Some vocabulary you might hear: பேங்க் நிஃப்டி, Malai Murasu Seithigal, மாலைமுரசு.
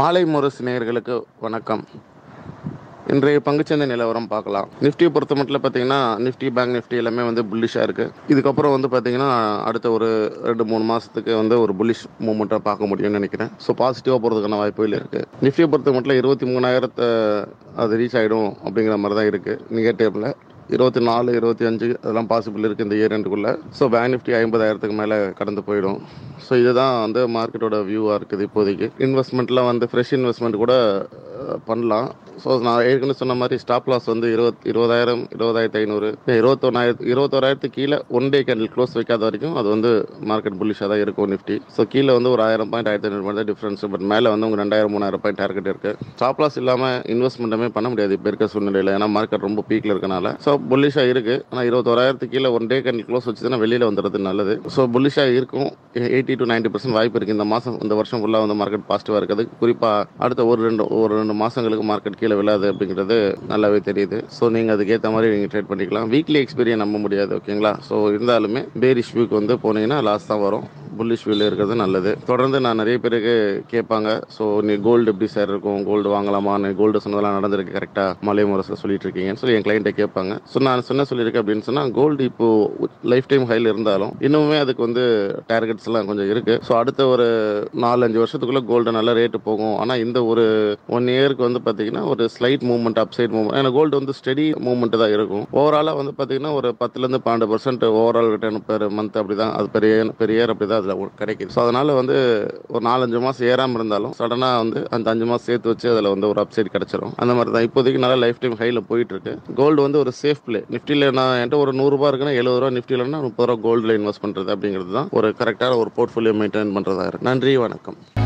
மாலை முரசு நேயர்களுக்கு வணக்கம். இன்றைய பங்குச்சந்தை நிலவரம் பார்க்கலாம். நிஃப்டியை பொறுத்த மட்டும் பார்த்தீங்கன்னா நிஃப்டி, பேங்க் நிஃப்டி எல்லாமே வந்து புல்லிஷாக இருக்குது. இதுக்கப்புறம் வந்து பார்த்தீங்கன்னா அடுத்த ஒரு 2-3 மாதத்துக்கு வந்து ஒரு புல்லிஷ் மூவ்மெண்ட்டாக பார்க்க முடியும்னு நினைக்கிறேன். ஸோ பாசிட்டிவாக போகிறதுக்கான வாய்ப்புகள் இருக்குது. நிஃப்டியை பொறுத்த மட்டும் 23,000 அது ரீச் ஆகிடும் அப்படிங்கிற மாதிரி தான் இருக்குது. நெகட்டிவில் 24, 25 அதெல்லாம் பாசிபிள் இருக்குது இந்த இயர் எண்டுக்குள்ளே. ஸோ பேங்க் நிஃப்டி 50,000 மேலே கடந்து போயிடும். ஸோ இதுதான் வந்து மார்க்கெட்டோட வியூவாக இருக்குது இப்போதைக்கு. இன்வெஸ்ட்மெண்ட்லாம் வந்து ஃப்ரெஷ் இன்வெஸ்ட்மெண்ட் கூட பண்ணலாம். ஸோ நான் ஏற்கனவே சொன்ன மாதிரி ஸ்டாப் லாஸ் வந்து 20,000, 20,500, 21,000 கீழே ஒன் டே கேண்டில் க்ளோஸ் வைக்காத வரைக்கும் அது வந்து மார்க்கெட் புல்லிஷாக தான் இருக்கும் நிஃப்டி. ஸோ கீழே வந்து ஒரு 1,000 பாயிண்ட், 1,500 பாயிண்ட் தான் டிஃப்ரென்ஸ். பட் மேலே வந்து உங்கள் 2,000, 3,000 பாயிண்ட் டார்கெட் இருக்குது. ஸ்டாப் லாஸ் இல்லாமல் இன்வெஸ்ட்மெண்ட்டுமே பண்ண முடியாது இப்போ இருக்க சூழ்நிலையில், ஏன்னா மார்க்கெட் ரொம்ப பீக்கில் இருக்கனால. ஸோ புல்லிஷாக இருக்குது, ஆனால் 21,000 கீழே ஒன் டே கேண்டில் க்ளோஸ் வச்சுதான் வெளியில் வந்துடுறது நல்லது. ஸோ புல்லிஷாக இருக்கும் 80 to 90% வாய்ப்பு இருக்குது இந்த மாதம். இந்த வருஷம் ஃபுல்லாக வந்து மார்க்கெட் பாசிட்டிவாக இருக்குது. குறிப்பாக அடுத்த ஒரு ரெண்டு மாதங்களுக்கு மார்க்கெட் கீழே விழாது அப்படிங்கிறது நல்லாவே தெரியுது. ஸோ நீங்கள் அதுக்கேற்ற மாதிரி நீங்கள் ட்ரேட் பண்ணிக்கலாம். வீக்லி எக்ஸ்பீரியன்ஸ் நம்ப முடியாது, ஓகேங்களா? ஸோ இருந்தாலுமே பேரிஷ் வியூக்கு வந்து போனீங்கன்னா லாஸ் தான் வரும். புல்லிஷ் வியூவில் இருக்கிறது நல்லது. தொடர்ந்து நான் நிறைய பேருக்கு கேட்பாங்க, ஸோ நீ கோல்டு எப்படி சார் இருக்கும், கோல்டு வாங்கலாமா, நீ கோல்டு சொன்னதெல்லாம் நடந்திருக்கு கரெக்டாக மலை முரசில் சொல்லிட்டு இருக்கீங்கன்னு சொல்லி என் கிளைண்ட்டை கேட்பாங்க. ஸோ நான் சொன்ன சொல்லியிருக்கேன் அப்படின்னு சொன்னால், கோல்டு இப்போது லைஃப் டைம் ஹையில் இருந்தாலும் இன்னுமே அதுக்கு வந்து டார்கெட்ஸ் எல்லாம் கொஞ்சம் இருக்குது. ஸோ அடுத்த ஒரு 4-5 வருஷத்துக்குள்ளே கோல்டு நல்ல ரேட்டு போகும். ஆனால் இந்த ஒரு 1 இயருக்கு வந்து பார்த்தீங்கன்னா ஒரு ஸ்லைட் மூவ்மெண்ட், அப்சைட் மூவ்மெண்ட். ஏன்னா கோல்டு வந்து ஸ்டெடி மூவ்மெண்ட் தான் இருக்கும். ஓவராலாக வந்து பார்த்தீங்கன்னா ஒரு 10-12% ஓவரால் ரிட்டர்ன் பெர் மந்த் அப்படி தான். அது பெரிய இயர் அப்படி தான் அதில் கிடைக்கிது. ஸோ அதனால் வந்து ஒரு 4-5 மாதம் ஏறாமல் இருந்தாலும் சடனாக வந்து அந்த 5 மாதம் சேர்த்து வச்சு அதில் வந்து ஒரு அப்சைட் கிடச்சிரும். அந்த மாதிரி தான் இப்போதைக்கு நல்லா லைஃப் டைம் ஹையில் போயிட்டு இருக்கு. கோல்டு வந்து ஒரு சேஃப் பிளே. நிஃப்டியில் நான் என்கிட்ட ஒரு 100 ரூபா இருக்குன்னா 70 ரூபா நிஃப்டியிலன்னா 30 ரூபா கோல்டில் இன்வெஸ்ட் பண்ணுறது அப்படிங்கிறது தான் ஒரு கரெக்டான ஒரு போர்ட்ஃபோலியோ மெயின்டைன் பண்ணுறதா இருக்கு. நன்றி, வணக்கம்.